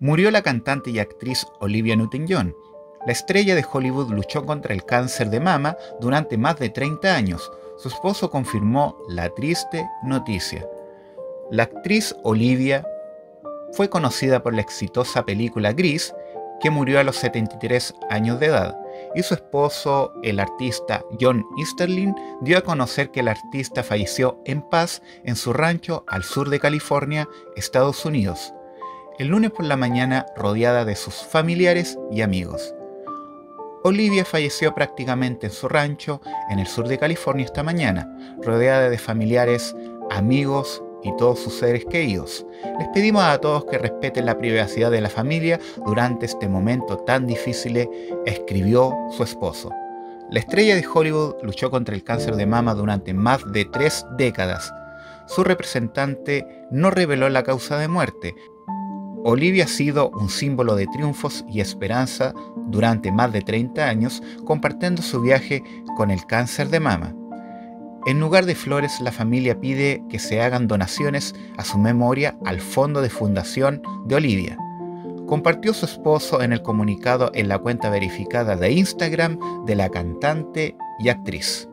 murió la cantante y actriz Olivia Newton-John. La estrella de Hollywood luchó contra el cáncer de mama durante más de 30 años. Su esposo confirmó la triste noticia. La actriz Olivia fue conocida por la exitosa película Grease, que murió a los 73 años de edad, y su esposo, el artista John Easterling, dio a conocer que el artista falleció en paz en su rancho al sur de California, Estados Unidos, el lunes por la mañana, rodeada de sus familiares y amigos. Olivia falleció prácticamente en su rancho en el sur de California esta mañana, rodeada de familiares, amigos y todos sus seres queridos. Les pedimos a todos que respeten la privacidad de la familia durante este momento tan difícil, escribió su esposo. La estrella de Hollywood luchó contra el cáncer de mama durante más de 3 décadas. Su representante no reveló la causa de muerte. Olivia ha sido un símbolo de triunfos y esperanza durante más de 30 años, compartiendo su viaje con el cáncer de mama. En lugar de flores, la familia pide que se hagan donaciones a su memoria al Fondo de Fundación de Olivia. Compartió su esposo en el comunicado en la cuenta verificada de Instagram de la cantante y actriz.